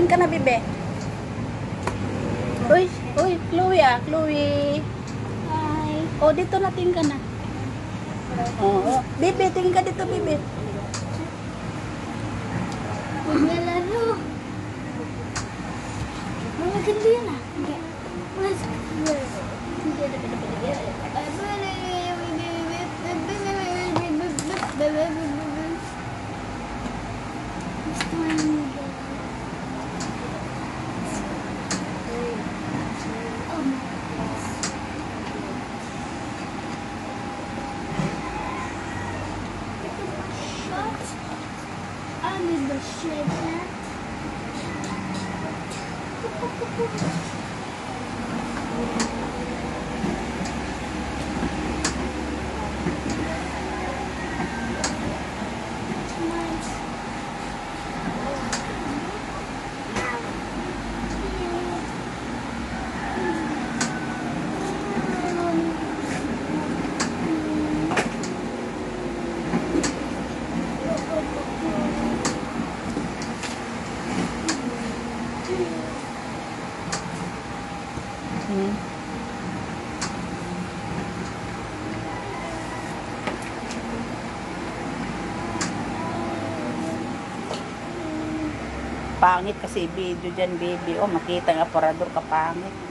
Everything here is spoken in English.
Kumain ka na, bebe. Uy, uy, Khloe ah, Khloe. Hi. Oh, dito na, tingin ka na. Oo. Bebe, tingin ka dito, bebe. Huwag na laro. Mga ganda yun ah. Mas, pangit kasi video dyan, baby. Oh, makita ng aparador, kapangit.